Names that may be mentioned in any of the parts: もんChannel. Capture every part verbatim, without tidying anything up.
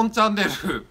本チャンネル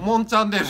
モンチャンネル。